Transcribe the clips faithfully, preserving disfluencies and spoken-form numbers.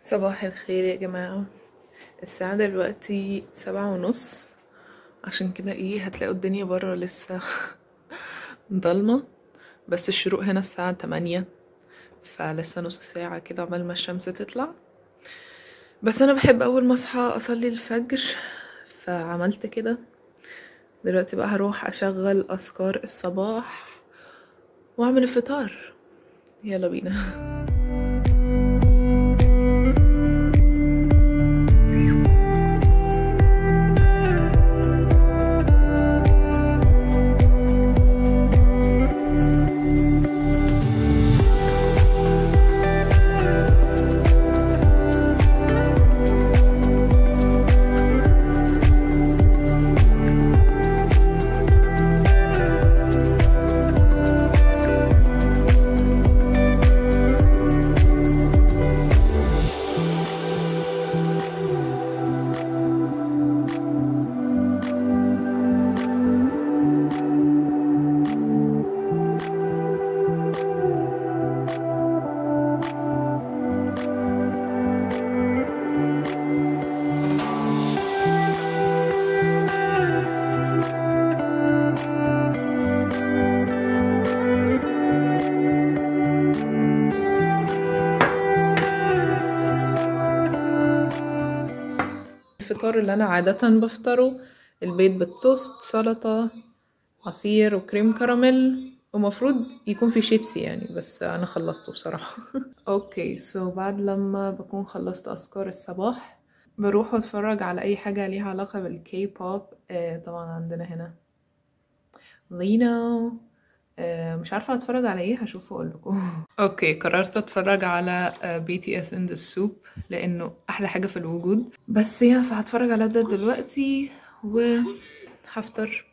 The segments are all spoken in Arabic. صباح الخير يا جماعة. الساعة دلوقتي سبعة ونص، عشان كده ايه هتلاقوا الدنيا برا لسه ضلمة، بس الشروق هنا الساعة تمانية، فلسه نص ساعة كده عقبال ما الشمس تطلع. بس انا بحب اول ما اصحى اصلي الفجر، فعملت كده. دلوقتي بقى هروح اشغل اذكار الصباح واعمل الفطار. يلا بينا. الفطار اللي انا عادة بفطره البيض بالتوست، سلطة، عصير وكريم كراميل، ومفروض يكون في شيبسي يعني، بس انا خلصته بصراحة. اوكي سو بعد لما بكون خلصت اذكار الصباح بروح اتفرج على اي حاجة ليها علاقة بالكي بوب. آه طبعا عندنا هنا لينا، آه مش عارفة اتفرج على ايه، هشوف واقول لكم. اوكي قررت اتفرج على بي تي اس In the Soup لانه احلى حاجة في الوجود، بس يا فهتفرج على ده دلوقتي وهفطر.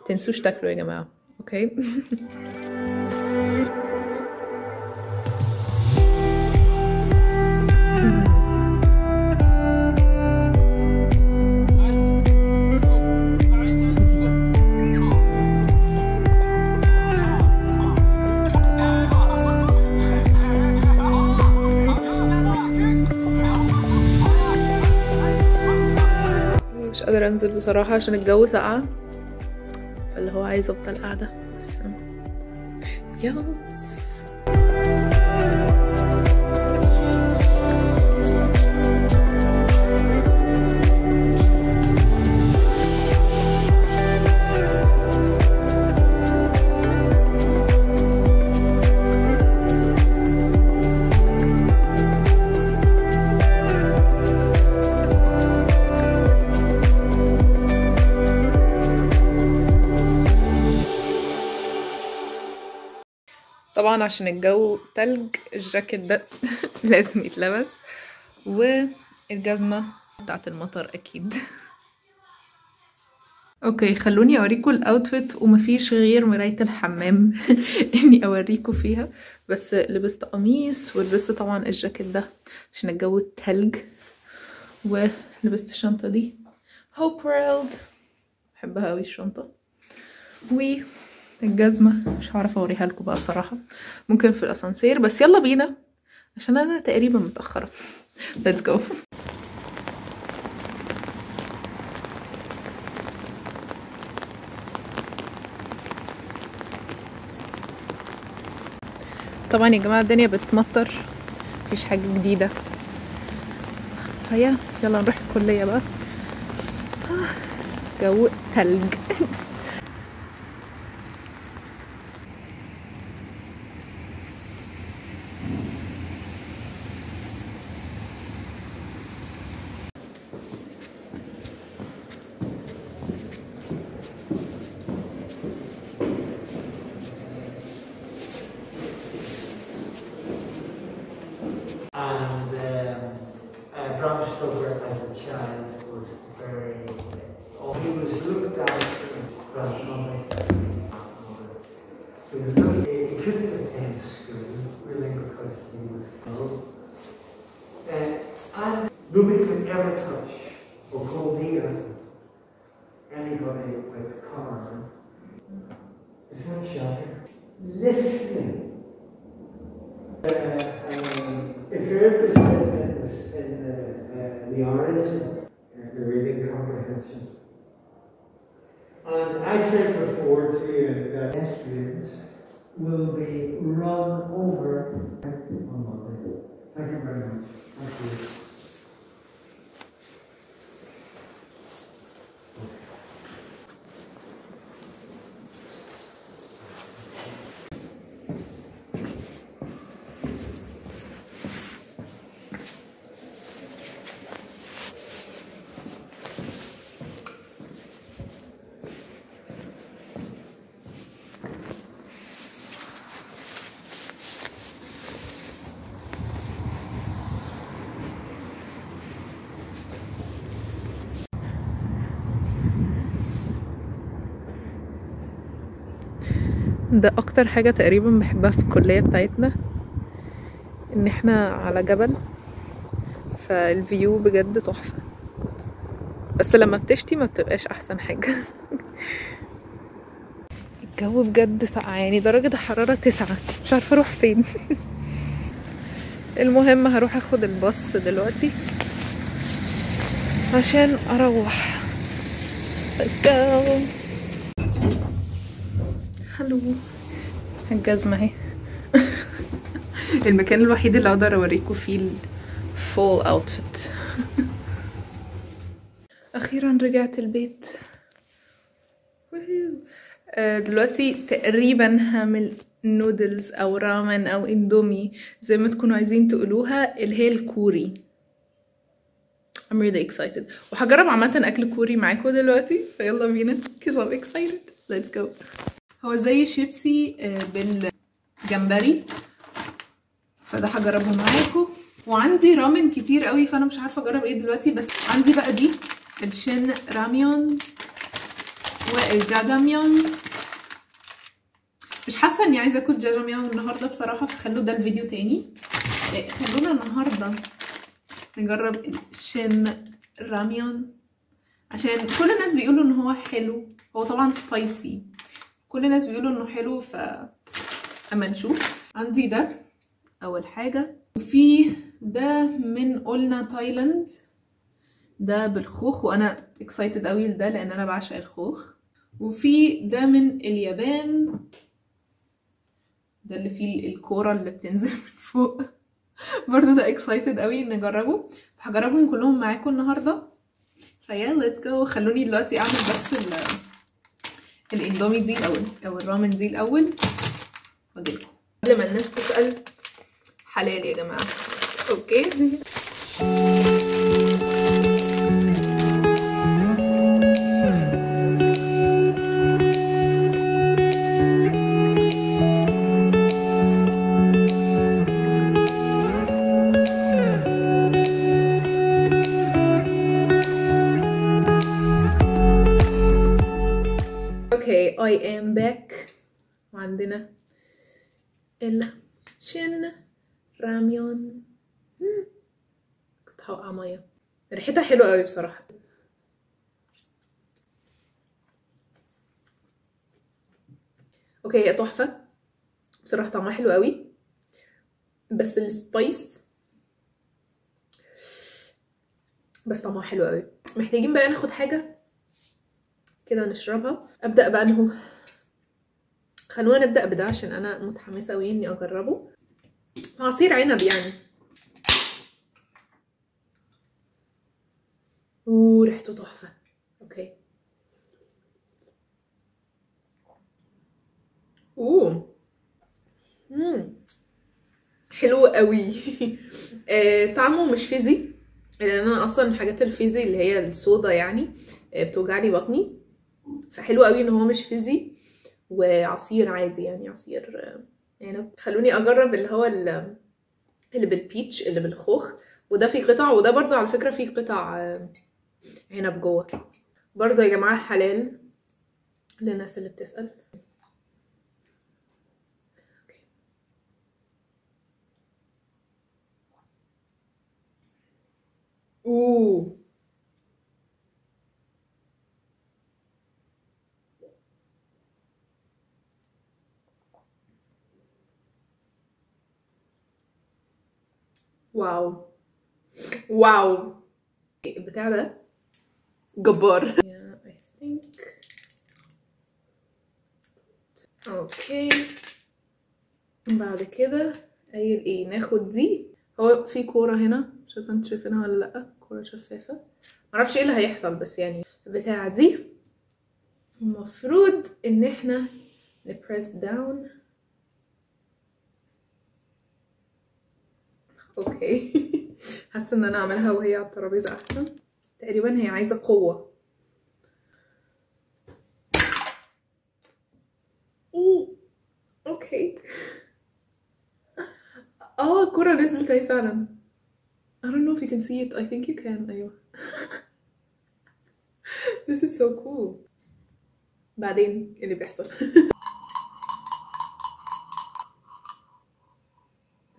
متنسوش تاكلوا يا جماعة، اوكي؟ انزل بصراحة عشان الجو ساقعة، فاللي هو عايز افضل قاعدة بس. يس طبعا عشان الجو تلج الجاكيت ده لازم يتلبس، والجزمة بتاعت المطر اكيد. اوكي خلوني اوريكم الاوتفيت، ومفيش غير مراية الحمام اني اوريكم فيها. بس لبست قميص ولبست طبعا الجاكيت ده عشان الجو التلج، ولبست الشنطة دي Hope World، بحبها اوي الشنطة، و الجزمه مش هعرف اوريها لكم بقى بصراحه، ممكن في الاسانسير. بس يلا بينا عشان انا تقريبا متاخره. ليتس جو. طبعا يا جماعه الدنيا بتمطر، مفيش حاجه جديده. فيا يلا نروح الكليه بقى، جو تلج. ده اكتر حاجة تقريبا بحبها في الكلية بتاعتنا، ان احنا على جبل، فالفيو بجد تحفة. بس لما بتشتي ما بتبقاش احسن حاجة. الجو بجد ساقع، يعني درجة الحرارة تسعة، مش عارفة اروح فين. المهم هروح اخد الباص دلوقتي عشان اروح. Let's go. هلو، الجزمه اهي. المكان الوحيد اللي اقدر اوريكم فيه الفول اوتفيت. اخيرا رجعت البيت. آه دلوقتي تقريبا هعمل نودلز او رامن او اندومي زي ما تكونوا عايزين تقولوها، اللي هي الكوري. I'm really excited، وهجرب عامه اكل كوري معاكم دلوقتي. فيلا بينا because I'm excited. Let's go. هو زي شيبسي بالجمبري، فده هجربه معاكم. وعندي رامن كتير قوي، فانا مش عارفه اجرب ايه دلوقتي. بس عندي بقى دي الشين راميون والجاجاميون. مش حاسه اني عايزه اكل جاجاميون النهارده بصراحه، فخلوا ده الفيديو تاني. خلونا النهارده نجرب الشين راميون عشان كل الناس بيقولوا ان هو حلو. هو طبعا سبايسي، كل الناس بيقولوا انه حلو، ف اما نشوف. عندي ده اول حاجه، وفي ده من قلنا تايلاند، ده بالخوخ وانا اكسايتد قوي لده لان انا بعشق الخوخ. وفي ده من اليابان، ده اللي فيه الكوره اللي بتنزل من فوق. برضه ده اكسايتد قوي ان اجربه، فهجربهم كلهم معاكم النهارده. فيا ليتس جو. خلوني دلوقتي اعمل بس ال الاندومي دي الاول او الرامن دي الاول واجيلكم قبل ما الناس تسأل. حلال يا جماعة، اوكي. I am back. وعندنا الشن راميون. كنت هوقع ميه، ريحتها حلوه قوي بصراحه. اوكي هي تحفه بصراحه، طعمها حلو قوي، بس السبايس بس طعمها حلو قوي. محتاجين بقى ناخد حاجه كده نشربها. ابدا بقى انه خلونا نبدا بده عشان انا متحمسه قوي اني اجربه. عصير عنب يعني. اوه ريحته تحفه. اوكي اوه امم حلو قوي. آه، طعمه مش فيزي، لان انا اصلا الحاجات الفيزي اللي هي الصودا يعني آه، بتوجعلي بطني، فحلو قوي ان هو مش فيزي وعصير عادي يعني عصير آه. يعني خلوني اجرب اللي هو اللي بالبيتش اللي بالخوخ، وده فيه قطع وده برضه على فكره فيه قطع عنب جوه برضه يا جماعه. حلال للناس اللي بتسال. اوه واو واو البتاع ده جبار. yeah, I think. اوكي بعد كده قايل ايه؟ ناخد دي. هو في كوره هنا، شوف انتوا شايفينها ولا لا؟ كوره شفافه، معرفش ايه اللي هيحصل بس يعني البتاعه دي المفروض ان احنا نبريس داون. اوكي حاسه ان انا اعملها وهي على الترابيزه احسن. تقريبا هي عايزه قوه. اوه اوكي اه الكره نزلت اهي فعلا. I don't know if you can see it. I think you can. ايوه This is so cool. بعدين اللي بيحصل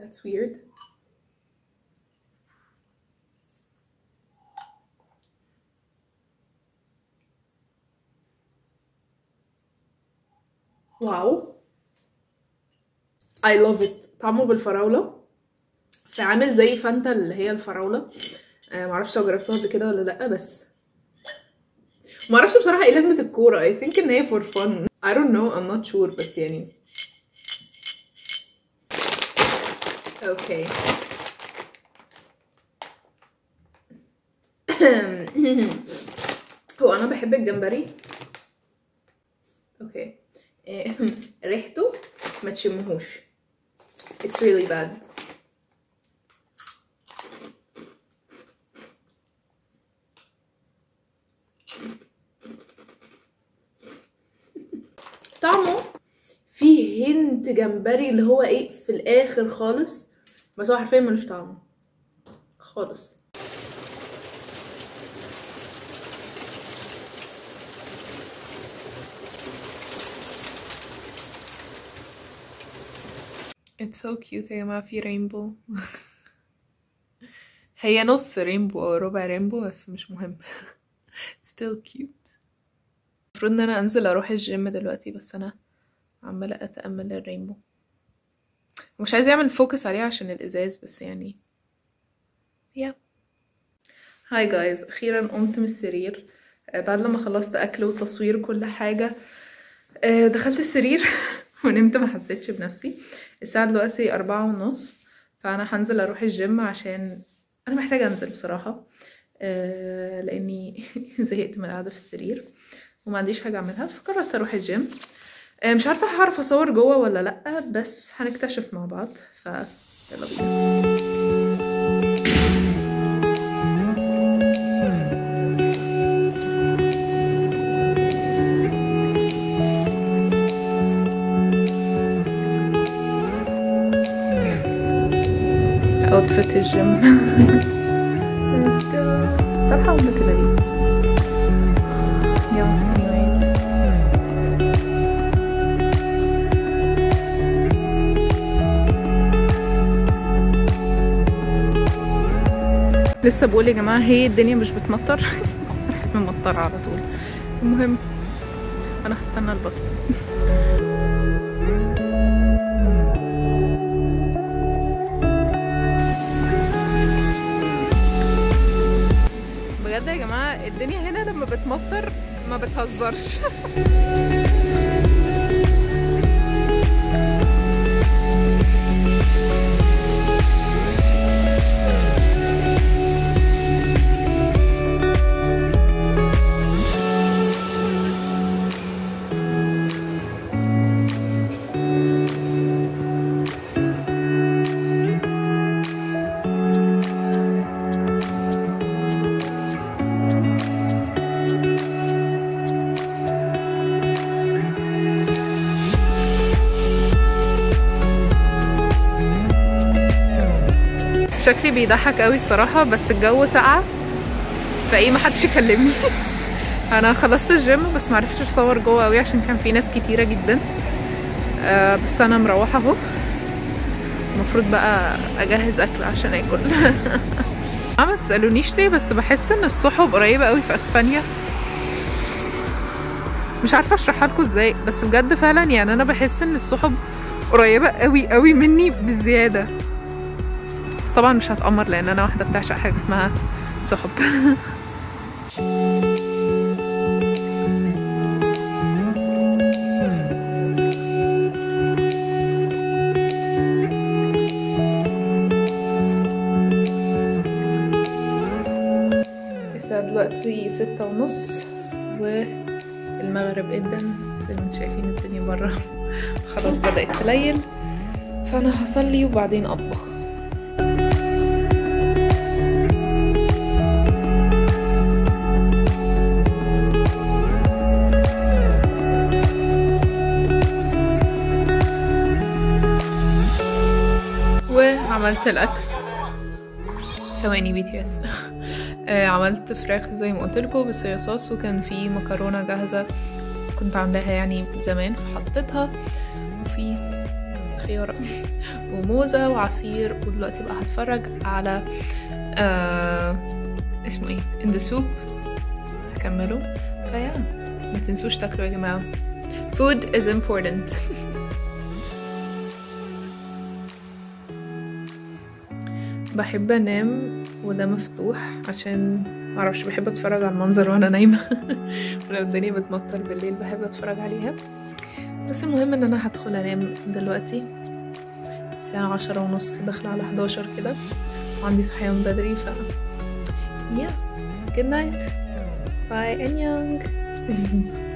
That's weird. واو I love it. طعمه بالفراولة، فعامل زي فانتا اللي هي الفراولة. آه معرفش لو جربتوها قبل كده ولا لأ، بس معرفش بصراحة ايه لازمة الكورة. I think ان هي for fun. I don't know I'm not sure بس يعني. اوكي هو أنا بحب الجمبري. اوكي ريحته ما تشمهوش. It's really bad. طعمه فيه هنت جمبري اللي هو ايه في الاخر خالص، بس هو حرفيا ملوش طعم خالص. It's so cute يا جماعة. في رينبو هي نص رينبو أو ربع رينبو بس مش مهم still cute. المفروض ان انا انزل اروح الجيم دلوقتي، بس انا عمالة اتأمل الرينبو. مش عايزة اعمل فوكس عليها عشان الازاز بس يعني yeah. هاي جايز، اخيرا قمت من السرير بعد لما خلصت اكل وتصوير كل حاجة. دخلت السرير ونمت، ما حسيتش بنفسي. الساعة دلوقتي أربعة ونص، فأنا هنزل أروح الجيم عشان أنا محتاجة أنزل بصراحة، آه لأني زهقت من القعدة في السرير وما عنديش حاجة أعملها، فقررت أروح الجيم. آه مش عارفة هعرف أصور جوه ولا لأ، بس هنكتشف مع بعض. فيلا بينا. اوتفيت الجيم ليتس جو. طب هقول لك كده ليه؟ يلا anyways لسه بقول يا جماعه هي الدنيا مش بتمطر راحت ممطره على طول. المهم انا هستنى الباص خاطر ما بتهزرش. شكلي بيضحك قوي الصراحه، بس الجو ساقع فايه محدش يكلمني. انا خلصت الجيم بس معرفتش اصور جوه قوي عشان كان في ناس كتيره جدا، آه بس انا مروحه اهو. المفروض بقى اجهز اكل عشان اكل. ما تسالونيش ليه بس بحس ان الصحب قريبه قوي في اسبانيا، مش عارفه اشرحها لكم ازاي، بس بجد فعلا يعني انا بحس ان الصحب قريبه قوي قوي مني بالزياده. طبعا مش هتأمر لان انا واحده بتعشق حاجه اسمها سحب. الساعه دلوقتي ستة ونص والمغرب قدام، زي ما انتوا شايفين الدنيا بره خلاص بدأت تليل، فانا هصلي وبعدين اطبخ. عملت الاكل ثواني بي تي اس. عملت فراخ زي ما قلتلكوا بالصويا صوص، وكان في مكرونه جاهزه كنت عاملاها يعني زمان فحطيتها، وفي خيار وموزه وعصير. ودلوقتي بقى هتفرج على آه اسمه ايه In the Soup، هكمله. فيا ما تنسوش تاكلوا يا جماعه، food is important. بحب انام وده مفتوح عشان معرفش بحب اتفرج على المنظر وانا نايمه، ولو الدنيا بتمطر بالليل بحب اتفرج عليها. بس المهم ان انا هدخل انام دلوقتي الساعه عشرة ونص داخله على حداشر كده، وعندي صحيان بدري. ف يا جود نايت، باي انيونغ.